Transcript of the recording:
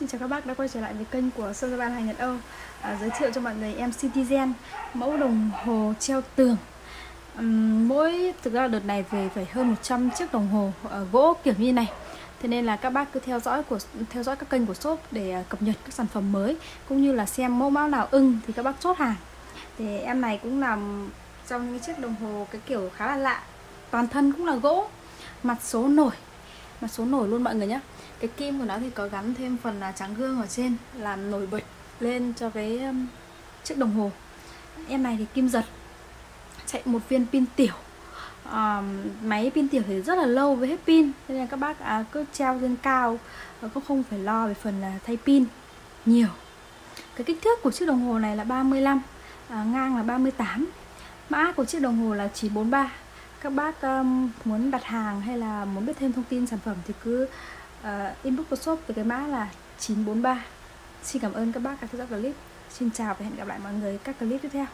Xin chào các bác đã quay trở lại với kênh của Sơn Đồ Xưa hàng Nhật Âu. Giới thiệu cho mọi người em Citizen, mẫu đồng hồ treo tường. Mỗi thực ra đợt này về phải hơn 100 chiếc đồng hồ gỗ kiểu như này. Thế nên là các bác cứ theo dõi các kênh của shop để cập nhật các sản phẩm mới, cũng như là xem mẫu mã nào ưng thì các bác chốt hàng. Thì em này cũng làm trong những chiếc đồng hồ cái kiểu khá là lạ, toàn thân cũng là gỗ, mặt số nổi luôn mọi người nhé. Cái kim của nó thì có gắn thêm phần là trắng gương ở trên, làm nổi bật lên cho cái chiếc đồng hồ. Em này thì kim giật, chạy một viên pin tiểu. Máy pin tiểu thì rất là lâu với hết pin, nên là các bác cứ treo lên cao, cũng không phải lo về phần là thay pin nhiều. Cái kích thước của chiếc đồng hồ này là 35, ngang là 38. Mã của chiếc đồng hồ là 943. Các bác muốn đặt hàng hay là muốn biết thêm thông tin sản phẩm thì cứ inbox của shop với cái mã là 943. Xin cảm ơn các bác đã theo dõi clip. Xin chào và hẹn gặp lại mọi người các clip tiếp theo.